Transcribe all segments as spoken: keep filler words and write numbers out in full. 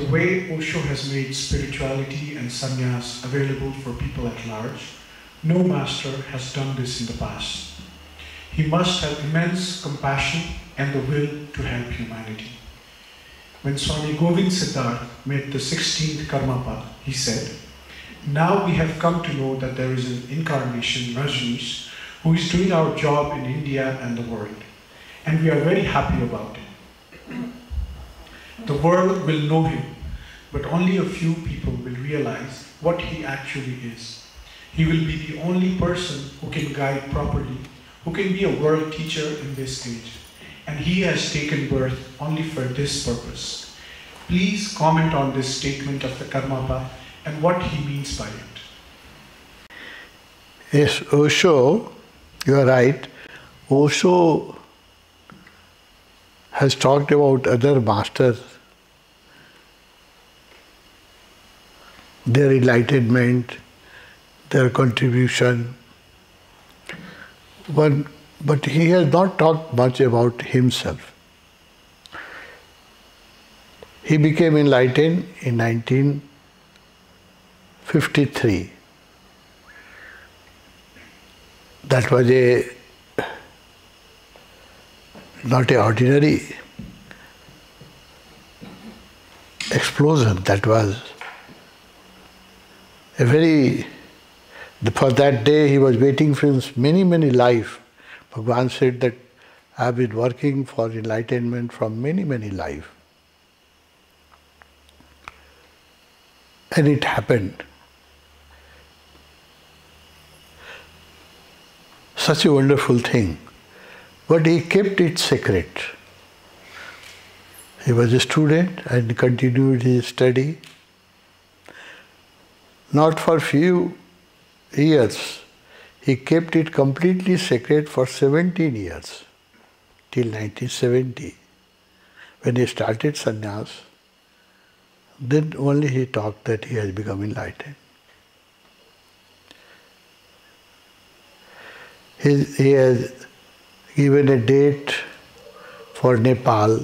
the way Osho has made spirituality and sannyas available for people at large, no master has done this in the past. He must have immense compassion and the will to help humanity. When Swami Govind Siddharth made the sixteenth Karmapa, he said, "Now we have come to know that there is an incarnation, Rajneesh, who is doing our job in India and the world, and we are very happy about it. The world will know him, but only a few people will realize what he actually is. He will be the only person who can guide properly, who can be a world teacher in this age, and he has taken birth only for this purpose." Please comment on this statement of the Karmapa and what he means by it. Yes, Osho, you are right. Osho has talked about other masters, their enlightenment, their contribution, but, but he has not talked much about himself. He became enlightened in nineteen fifty-three. That was a not an ordinary explosion, that was a very, for that day he was waiting for many, many lives. Bhagavan said that I have been working for enlightenment from many, many lives. And it happened. Such a wonderful thing. But he kept it secret. He was a student and continued his study. Not for few years. He kept it completely secret for seventeen years, till nineteen seventy. When he started sannyas, then only he talked that he has become enlightened. He, he has given a date for Nepal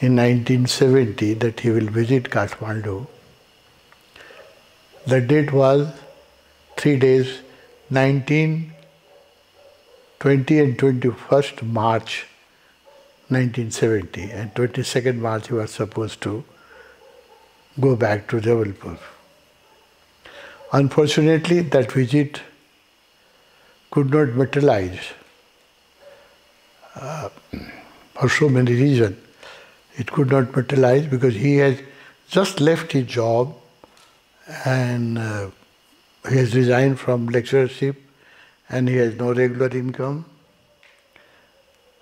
in nineteen seventy that he will visit Kathmandu. The date was three days, nineteenth, twentieth and twenty-first March nineteen seventy, and twenty-second March he was supposed to go back to Jabalpur. Unfortunately, that visit could not materialize. Uh, for so many reasons, it could not materialize because he has just left his job and uh, he has resigned from lecturership and he has no regular income.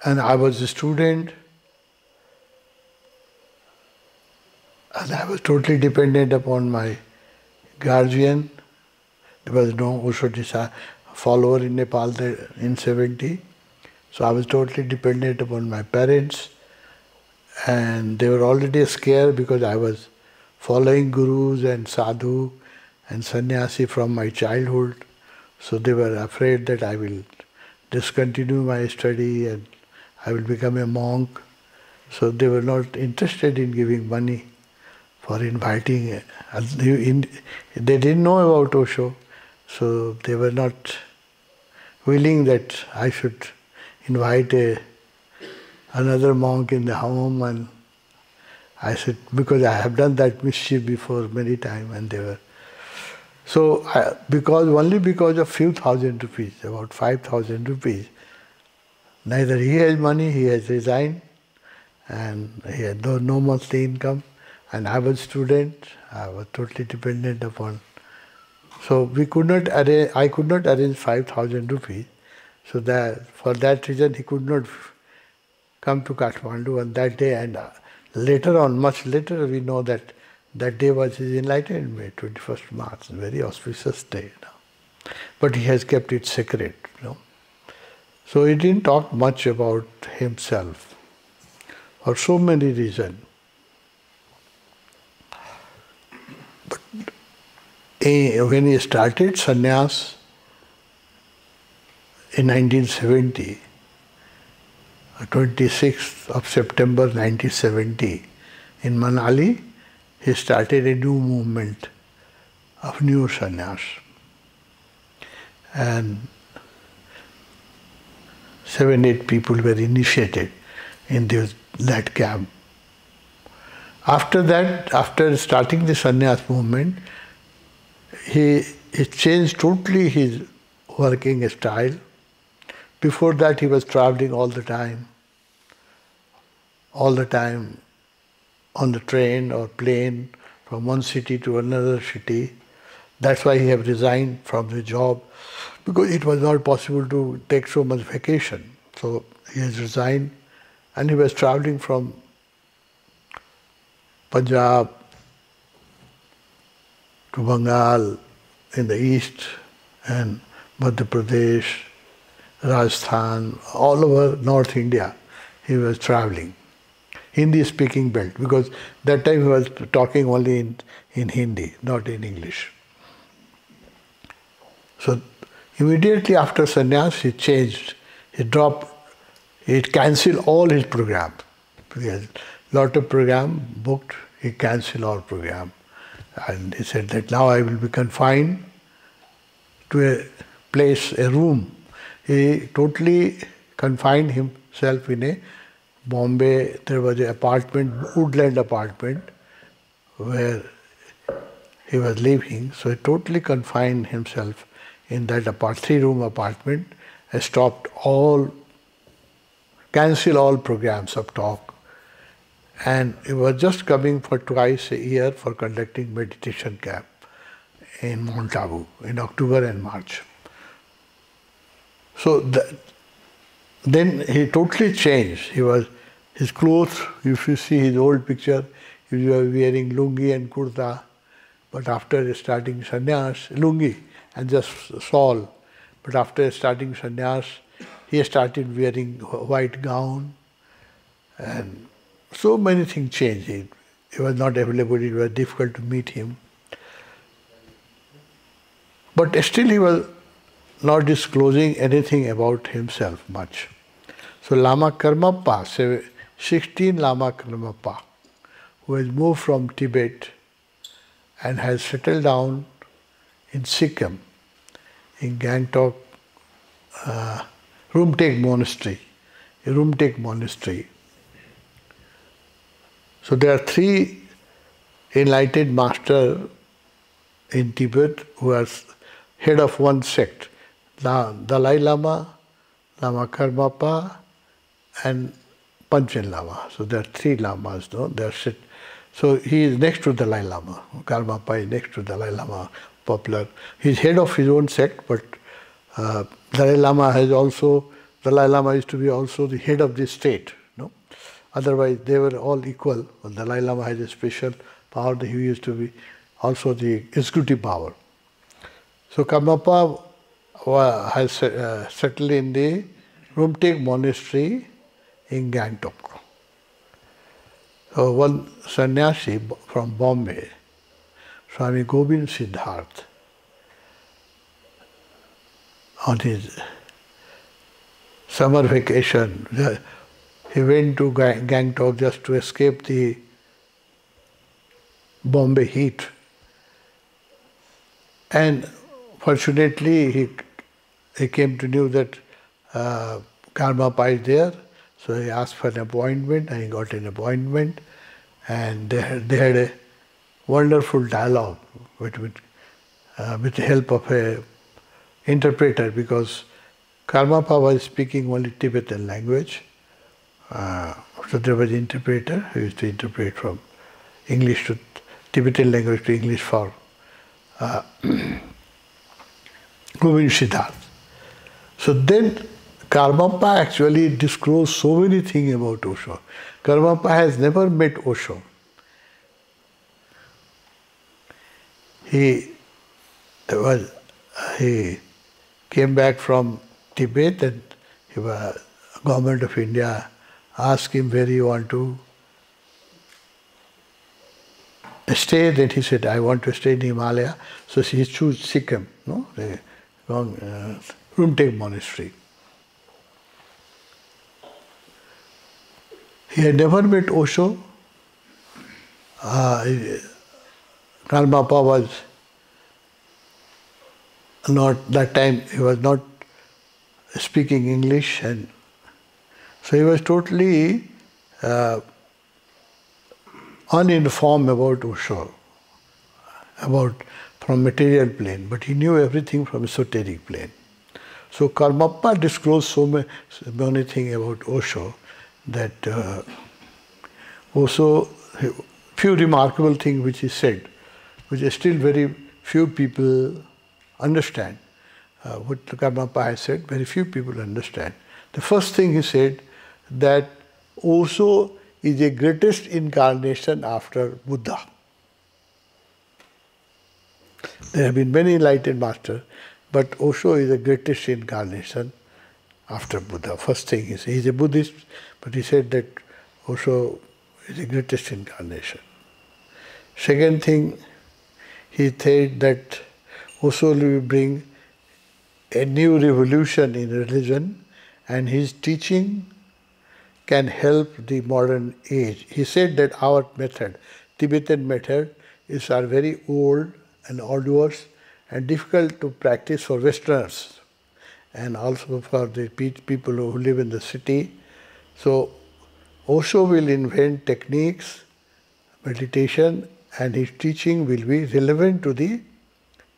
And I was a student and I was totally dependent upon my guardian. There was no Osho follower in Nepal there in seventy. So I was totally dependent upon my parents, and they were already scared because I was following gurus and sadhu and sannyasi from my childhood. So they were afraid that I will discontinue my study and I will become a monk. So they were not interested in giving money for inviting. They didn't know about Osho, so they were not willing that I should invite a, another monk in the home. And I said, because I have done that mischief before many times, and they were. So, I, because only because of few thousand rupees, about five thousand rupees, neither he has money, he has resigned, and he had no, no monthly income, and I was a student, I was totally dependent upon. So we could not arrange, I could not arrange five thousand rupees. So that, for that reason, he could not come to Kathmandu on that day. And later on, much later, we know that that day was his enlightenment, twenty-first March, a very auspicious day. Now, but he has kept it secret. You know? So he didn't talk much about himself for so many reasons. But he, when he started sannyas, in nineteen seventy, twenty-sixth of September nineteen seventy, in Manali, he started a new movement of new sannyas. And seven, eight people were initiated in this, that camp. After that, after starting the sannyas movement, he, he changed totally his working style. Before that, he was traveling all the time, all the time on the train or plane from one city to another city. That's why he have resigned from the job, because it was not possible to take so much vacation. So he has resigned, and he was traveling from Punjab to Bengal in the east and Madhya Pradesh, Rajasthan, all over North India he was traveling. Hindi-speaking belt, because that time he was talking only in, in Hindi, not in English. So immediately after sannyas, he changed, he dropped, he cancelled all his program. He had a lot of program booked, he cancelled all program. And he said that now I will be confined to a place, a room. He totally confined himself in a Bombay. There was an apartment, woodland apartment, where he was living. So he totally confined himself in that apart, three-room apartment, and stopped all, cancelled all programs of talk. And he was just coming for twice a year for conducting meditation camp in Mount Abu in October and March. So that, then he totally changed. He was, his clothes, if you see his old picture, he was wearing lungi and kurta, but after starting sannyas, lungi and just shawl, but after starting sannyas, he started wearing white gown, and so many things changed. It, it was not available, it was difficult to meet him. But still he was not disclosing anything about himself much. So Lama Karmapa, sixteen Lama Karmapa, who has moved from Tibet and has settled down in Sikkim, in Gangtok, uh, Rumtek Monastery, Rumtek Monastery. So there are three enlightened masters in Tibet who are head of one sect. Dalai Lama, Lama Karmapa, and Panchen Lama. So there are three lamas, no? They are sit. So he is next to Dalai Lama. Karmapa is next to Dalai Lama, popular. He is head of his own sect, but uh, Dalai Lama has also, Dalai Lama used to be also the head of the state, no? Otherwise they were all equal. But Dalai Lama has a special power that he used to be also the executive power. So Karmapa has settled in the Rumtek Monastery in Gangtok. So one sannyasi from Bombay, Swami Govind Siddharth, on his summer vacation, he went to Gangtok just to escape the Bombay heat. And fortunately, he He came to know that uh, Karmapa is there, so he asked for an appointment, and he got an appointment, and they had, they had a wonderful dialogue with, with, uh, with the help of an interpreter, because Karmapa was speaking only Tibetan language, uh, so there was an interpreter who used to interpret from English to Tibetan language to English for uh, Govind Siddharth. So then Karmapa actually disclosed so many things about Osho. Karmapa has never met Osho. He was, he came back from Tibet, and he was, government of India asked him where he want to stay. Then he said, I want to stay in Himalaya. So he chose Sikkim, no? The wrong, uh, Rumtek Monastery. He had never met Osho. Uh, Karmapa was not, that time he was not speaking English, and so he was totally uh, uninformed about Osho, about from material plane, but he knew everything from esoteric plane. So Karmapa disclosed so many, so many things about Osho that uh, also few remarkable things which he said, which is still very few people understand. Uh, what Karmapa has said, very few people understand. The first thing he said, that Osho is the greatest incarnation after Buddha. There have been many enlightened masters, but Osho is the greatest incarnation after Buddha. First thing he said, he is a Buddhist, but he said that Osho is the greatest incarnation. Second thing, he said that Osho will bring a new revolution in religion, and his teaching can help the modern age. He said that our method, Tibetan method, is are very old and arduous and difficult to practice for Westerners and also for the people who live in the city. So Osho will invent techniques, meditation, and his teaching will be relevant to the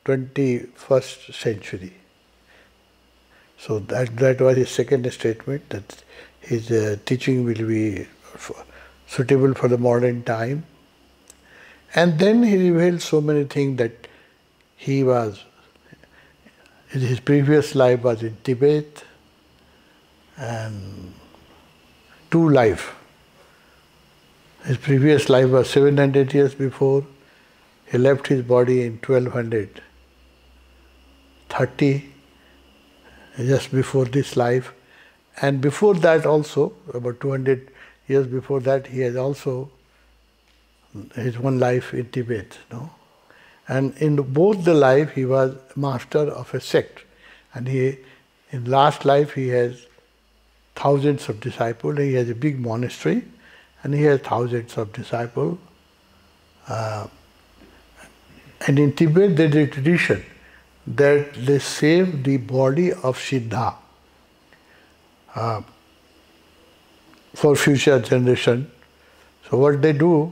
twenty-first century. So that, that was his second statement, that his uh, teaching will be for, suitable for the modern time. And then he revealed so many things, that he was, in his previous life was in Tibet, and two lives. His previous life was seven hundred years before. He left his body in twelve hundred thirty. Just before this life, and before that also, about two hundred years before that, he has also his one life in Tibet, no? And in both the life, he was master of a sect, and he, in last life, he has thousands of disciples. He has a big monastery, and he has thousands of disciples. Uh, and in Tibet, there is a tradition that they save the body of Siddha uh, for future generation. So what they do,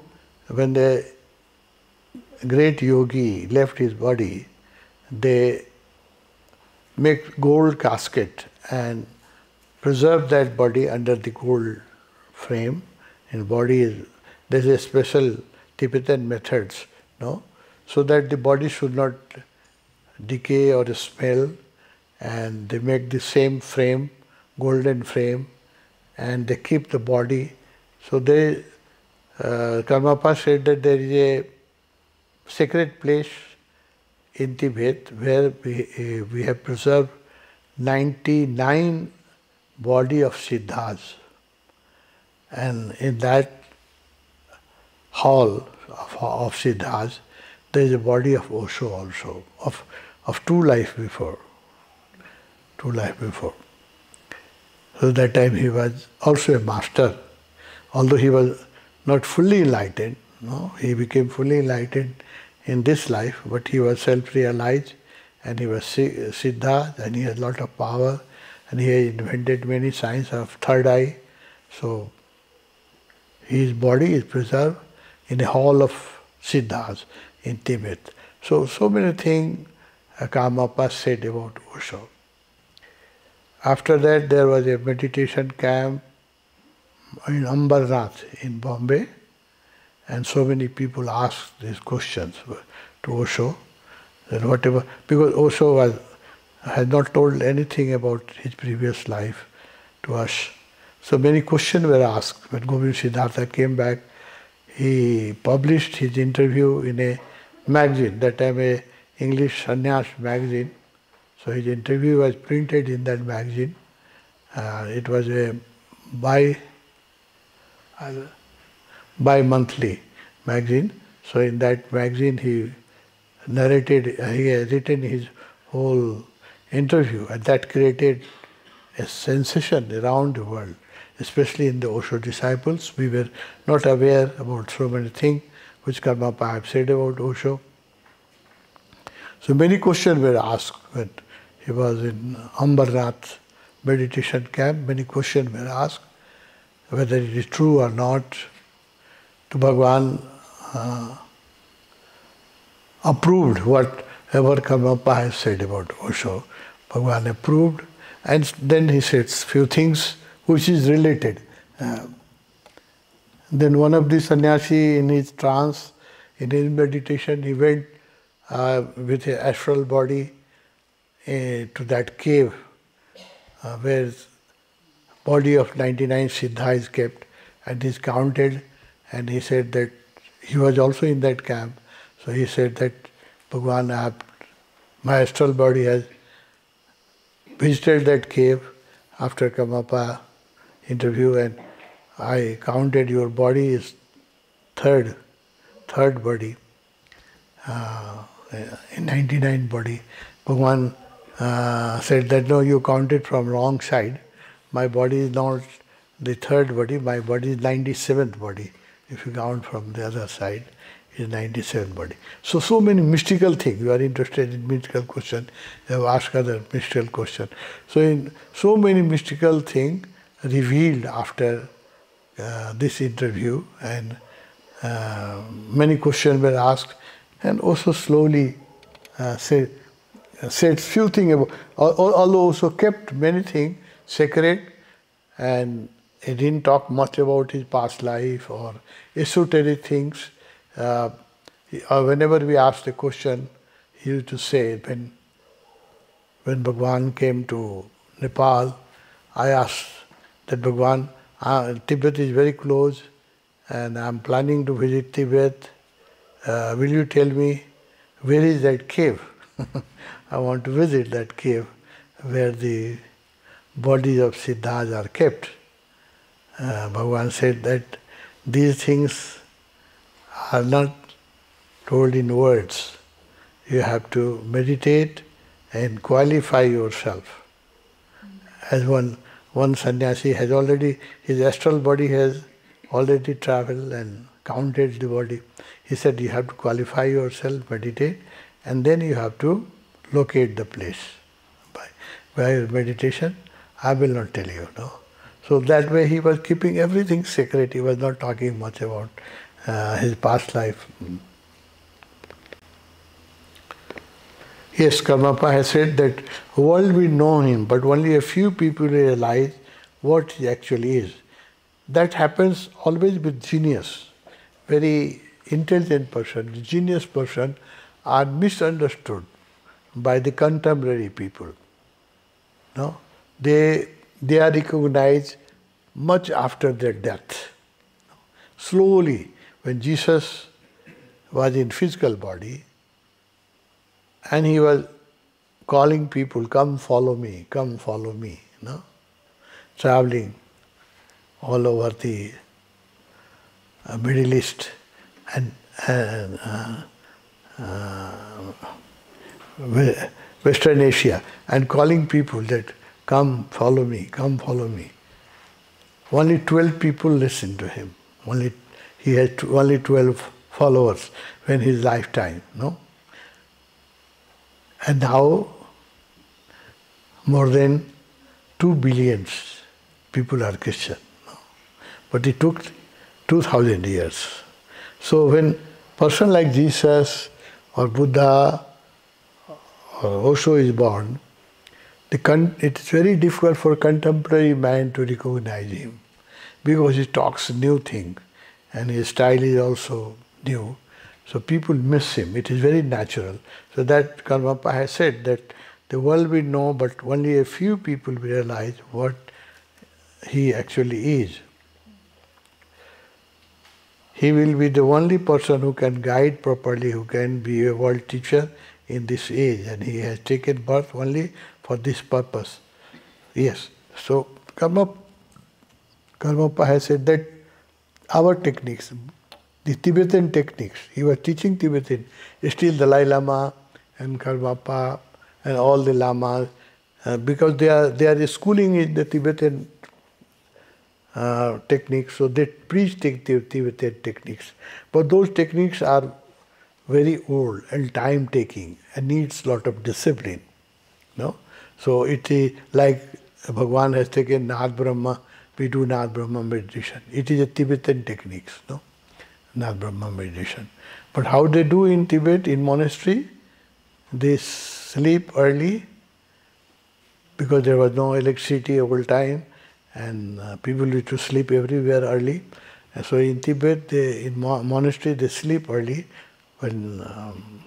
when the great yogi left his body, they make gold casket and preserve that body under the gold frame. And body is, there's a special Tibetan methods, no? So that the body should not decay or smell, and they make the same frame, golden frame, and they keep the body. So they, uh, Karmapa said that there is a sacred place in Tibet where we, uh, we have preserved ninety-nine body of Siddhas, and in that hall of, of Siddhas, there is a body of Osho also, of, of two life before, two life before. So that time he was also a master, although he was not fully enlightened, no? He became fully enlightened in this life, but he was self-realized, and he was Siddha, and he had a lot of power, and he had invented many science of third eye. So his body is preserved in a hall of Siddhas in Tibet. So, so many things uh, Karmapa said about Osho. After that, there was a meditation camp in Ambarnath in Bombay, and so many people asked these questions to Osho, that whatever, because Osho was, had not told anything about his previous life to us. So many questions were asked. When Govind Siddhartha came back, he published his interview in a magazine, that time a English sannyas magazine. So his interview was printed in that magazine. Uh, it was a bi, uh, bi-monthly magazine. So in that magazine he narrated, uh, he had written his whole interview, and that created a sensation around the world, especially in the Osho disciples. We were not aware about so many things which Karmapa have said about Osho. So many questions were asked when he was in Ambarnath meditation camp. Many questions were asked whether it is true or not. To Bhagavan uh, approved whatever Karmapa has said about Osho. Bhagavan approved, and then he says few things which is related. Uh, then one of the sannyasi, in his trance, in his meditation, he went uh, with his astral body uh, to that cave uh, where the body of ninety-nine Siddha is kept, and is counted, and he said that he was also in that camp. So he said that, Bhagavan, I have, my astral body has visited that cave after Karmapa interview, and I counted your body is third, third body, uh, ninety-nine body. Bhagavan uh, said that, no, you counted from wrong side. My body is not the third body, my body is ninety-seventh body. If you count from the other side, is ninety-seventh body. So, so many mystical things. You are interested in mystical question. You have asked other mystical question. So, in so many mystical things revealed after uh, this interview, and uh, many questions were asked, and also slowly uh, said, said few things about, although also kept many things sacred, and he didn't talk much about his past life or esoteric things. Uh, whenever we asked a question, he used to say, when, when Bhagavan came to Nepal, I asked that Bhagavan, uh, Tibet is very close and I'm planning to visit Tibet. Uh, will you tell me where is that cave? I want to visit that cave where the bodies of Siddhas are kept. Uh, Bhagavan said that these things are not told in words. You have to meditate and qualify yourself. As one, one sannyasi has already, his astral body has already traveled and counted the body. He said you have to qualify yourself, meditate, and then you have to locate the place. By, by your meditation, I will not tell you, no. So that way he was keeping everything sacred. He was not talking much about uh, his past life. Yes, Karmapa has said that the world will know him, but only a few people realize what he actually is. That happens always with genius. Very intelligent person, the genius person are misunderstood by the contemporary people. No? They They are recognized much after their death. Slowly, when Jesus was in physical body and he was calling people, come follow me, come follow me, you know, traveling all over the Middle East and, and uh, uh, Western Asia, and calling people that, come, follow me, come, follow me. Only twelve people listen to him. Only, he had only twelve followers in his lifetime, no? And now, more than two billion people are Christian. No? But it took two thousand years. So when person like Jesus or Buddha or Osho is born, it's very difficult for contemporary man to recognize him, because he talks new things and his style is also new. So people miss him. It is very natural. So that Karmapa has said that the world will know, but only a few people realize what he actually is. He will be the only person who can guide properly, who can be a world teacher in this age, and he has taken birth only for this purpose. Yes. So Karmapa, Karmapa has said that our techniques, the Tibetan techniques, he was teaching Tibetan, still Dalai Lama and Karmapa and all the Lamas, uh, because they are, they are schooling in the Tibetan uh, techniques, so they preach the Tibetan techniques. But those techniques are very old and time-taking and needs a lot of discipline. No? So it is like Bhagavan has taken Nadabrahma, we do Nadabrahma meditation. It is a Tibetan techniques, no? Nadabrahma meditation. But how they do in Tibet, in monastery, they sleep early because there was no electricity all time and uh, people used to sleep everywhere early. And so in Tibet, they, in mo monastery, they sleep early. When, um,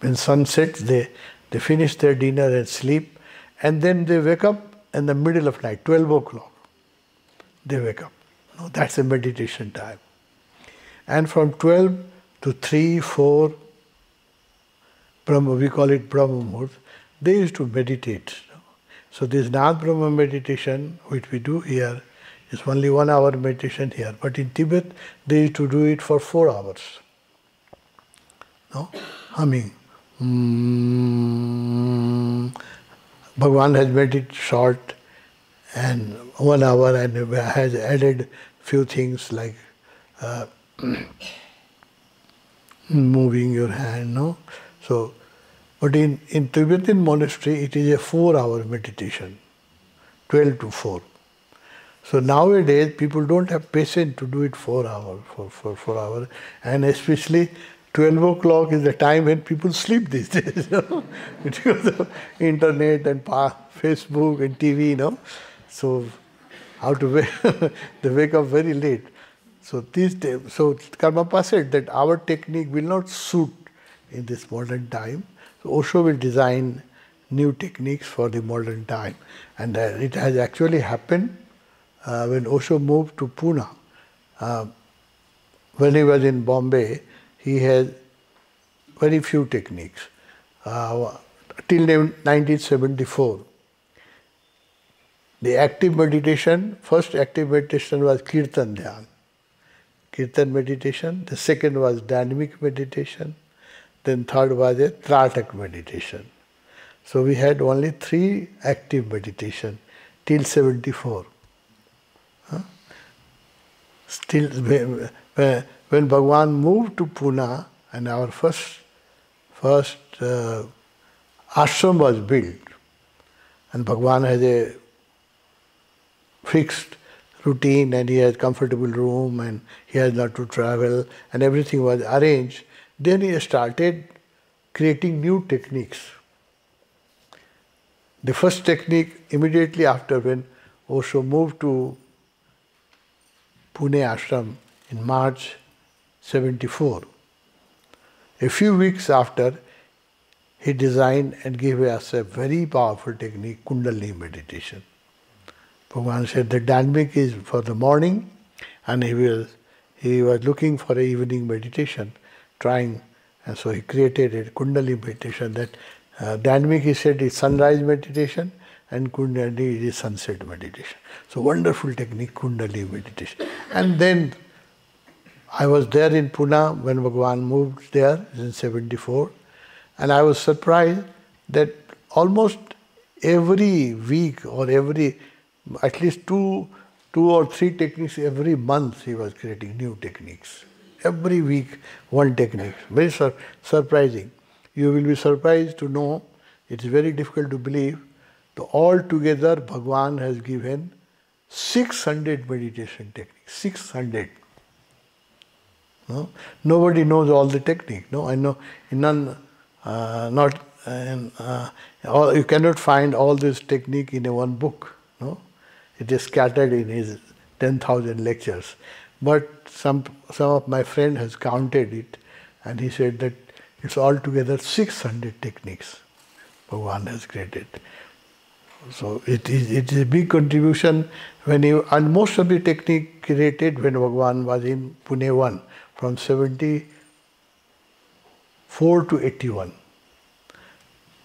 when sun sets, they, they finish their dinner and sleep, and then they wake up in the middle of night, twelve o'clock. They wake up. No, that's a meditation time. And from twelve to three, four, Brahma, we call it Brahma Muhurt, they used to meditate. So this Nadabrahma meditation, which we do here, is only one hour meditation here. But in Tibet, they used to do it for four hours. No? Humming. Mm. Bhagavan has made it short and one hour and has added few things like uh, moving your hand, no? So, but in, in Tibetan monastery, it is a four-hour meditation, twelve to four. So nowadays, people don't have patience to do it four hours, for, for four hours, and especially twelve o'clock is the time when people sleep these days, you know? Because of internet and Facebook and T V, you know? So, how to wake, they wake up very late. So, these days, so Karmapa said that our technique will not suit in this modern time. So, Osho will design new techniques for the modern time. And uh, it has actually happened uh, when Osho moved to Pune. Uh, when he was in Bombay, he had very few techniques. Uh, till nineteen seventy-four, the active meditation, first active meditation was Kirtan Dhyan. Kirtan meditation, the second was dynamic meditation, then third was a Tratak meditation. So we had only three active meditation till seventy-four. Huh? Still, uh, when Bhagavan moved to Pune and our first, first uh, ashram was built, and Bhagavan has a fixed routine and he has comfortable room and he has not to travel and everything was arranged, then he started creating new techniques. The first technique immediately after when Osho moved to Pune ashram in March seventy-four. A few weeks after, he designed and gave us a very powerful technique, Kundalini meditation. Bhagavan said the dynamic is for the morning, and he will he was looking for an evening meditation, trying, and so he created a Kundalini meditation. That uh, dynamic, he said, is sunrise meditation, and Kundalini is sunset meditation. So wonderful technique, Kundalini meditation. And then I was there in Pune when Bhagavan moved there in seventy-four, and I was surprised that almost every week or every at least two, two or three techniques every month he was creating new techniques. Every week, one technique. Very sur surprising. You will be surprised to know, it's very difficult to believe, that altogether Bhagavan has given six hundred meditation techniques. six hundred. No? Nobody knows all the technique. No, I know none, uh, not, uh, uh, all, you cannot find all this technique in a one book. No? It is scattered in his ten thousand lectures. But some, some of my friend has counted it and he said that it's altogether six hundred techniques Bhagavan has created. So it is, it is a big contribution when he, and most of the technique created when Bhagavan was in Pune one, from seventy-four to eighty-one.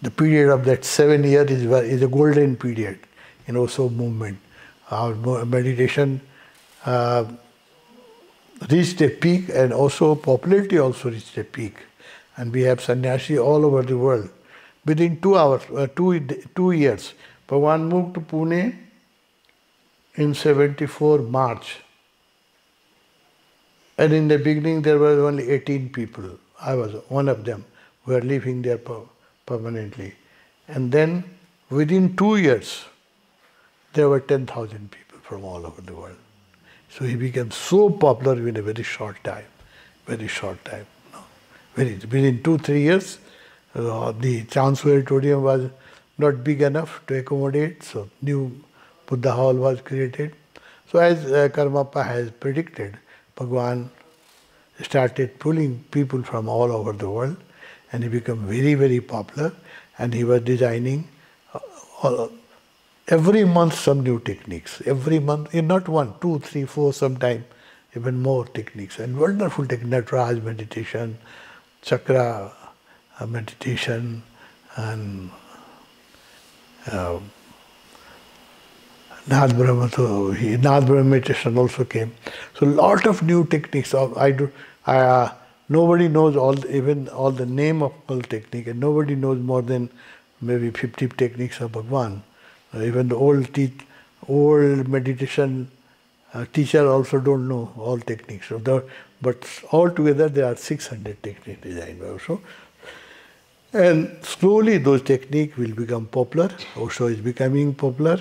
The period of that seven years is, is a golden period in Osho movement. Our meditation uh, reached a peak, and also popularity also reached a peak. And we have sannyasi all over the world. Within two hours, uh, two, two years, Bhagavan moved to Pune in seventy-four March. And in the beginning, there were only eighteen people. I was one of them, who were living there permanently. And then within two years, there were ten thousand people from all over the world. So he became so popular in a very short time, very short time. No. Within two, three years, uh, the Chancellor Auditorium was not big enough to accommodate, so new Buddha Hall was created. So as uh, Karmapa has predicted, Bhagavan started pulling people from all over the world, and he became very, very popular, and he was designing uh, all, every month some new techniques. Every month, not one, two, three, four, sometimes even more techniques, and wonderful techniques, Nataraj meditation, chakra uh, meditation, and Uh, Nadabrahma, so he, Nadabrahma meditation also came. So lot of new techniques. Of, I do. I, uh, nobody knows all the, even all the name of all technique, and nobody knows more than maybe fifty techniques of Bhagavan. Uh, even the old te old meditation uh, teacher also don't know all techniques. So there, but altogether there are six hundred techniques designed by Osho. And slowly those techniques will become popular. Osho is becoming popular.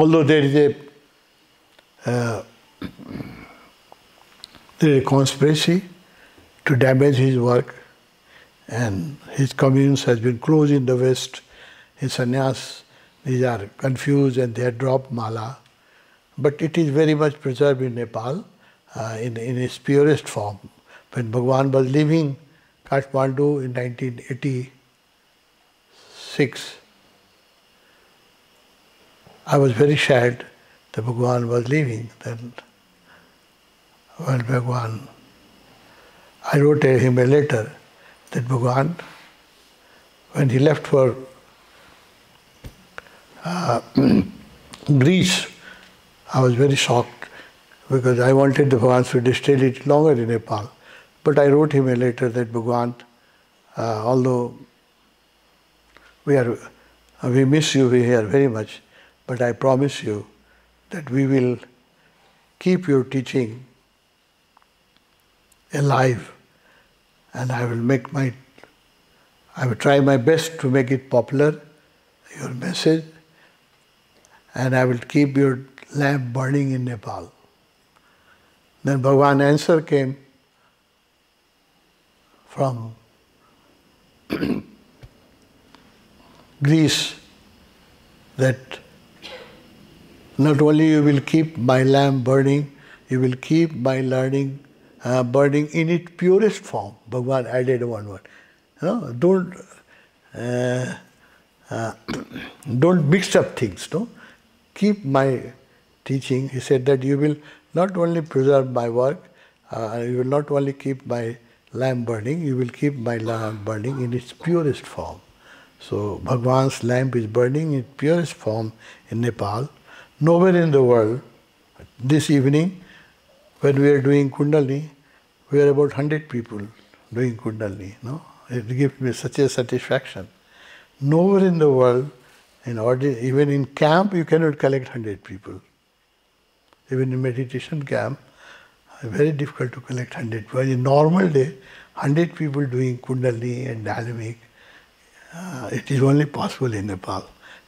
Although there is a, uh, there is a conspiracy to damage his work, and his communes has been closed in the West. His sannyas, these are confused and they have dropped mala. But it is very much preserved in Nepal uh, in, in its purest form. When Bhagavan was living Kathmandu in nineteen eighty-six. I was very sad that Bhagavan was leaving. Then, when Bhagavan, I wrote him a letter that Bhagavan, when he left for uh, Greece, I was very shocked because I wanted the Bhagavan to stay a little longer in Nepal. But I wrote him a letter that Bhagavan, uh, although we are, we miss you here very much, but I promise you that we will keep your teaching alive, and I will make my, I will try my best to make it popular, your message, and I will keep your lamp burning in Nepal. Then Bhagavan's answer came from Greece, that not only you will keep my lamp burning, you will keep my learning uh, burning in its purest form. Bhagavan added one word. You know, don't uh, uh, don't mix up things. No, keep my teaching. He said that you will not only preserve my work, uh, you will not only keep my lamp burning, you will keep my lamp burning in its purest form. So Bhagavan's lamp is burning in its purest form in Nepal. Nowhere in the world, this evening, when we are doing Kundalini, we are about one hundred people doing Kundalini. No? It gives me such a satisfaction. Nowhere in the world, in order, even in camp, you cannot collect one hundred people. Even in meditation camp, very difficult to collect one hundred. But in normal day, one hundred people doing Kundalini and dynamic, uh, it is only possible in Nepal.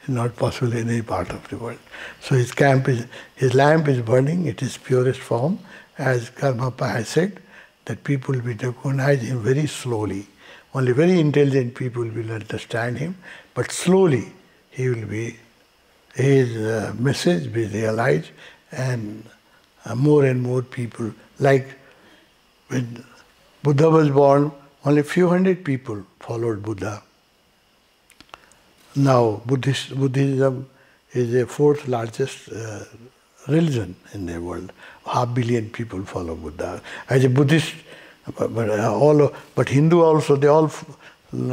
It's not possible in any part of the world. So his camp is, his lamp is burning, it is purest form. As Karmapa has said, that people will recognize him very slowly. Only very intelligent people will understand him, but slowly he will be, his uh, message will be realized, and uh, more and more people. Like when Buddha was born, only few hundred people followed Buddha. Now Buddhist, Buddhism is the fourth largest uh, religion in the world. Half billion people follow Buddha. As a Buddhist, but, but, uh, all, but Hindu also, they all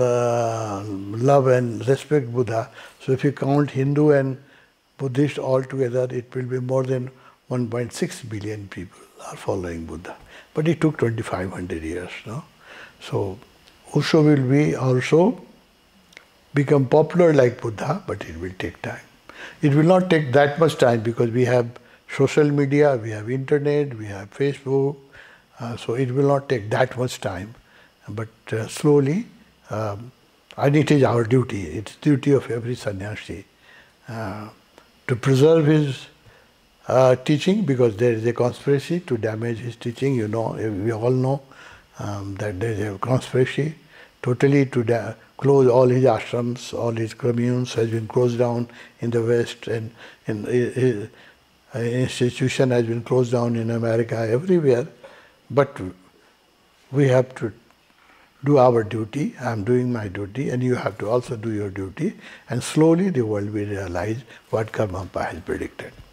uh, love and respect Buddha. So if you count Hindu and Buddhist all together, it will be more than one point six billion people are following Buddha. But it took twenty-five hundred years. No? So Osho will be also become popular like Buddha, but it will take time. It will not take that much time because we have social media, we have internet, we have Facebook. Uh, so it will not take that much time But uh, slowly, uh, and it is our duty, it's duty of every sannyasi uh, to preserve his uh, teaching, because there is a conspiracy to damage his teaching. You know, we all know um, that there is a conspiracy totally to da close all his ashrams, all his communes has been closed down in the West, and in, his institution has been closed down in America, everywhere. But we have to do our duty. I am doing my duty, and you have to also do your duty, and slowly the world will realize what Karmapa has predicted.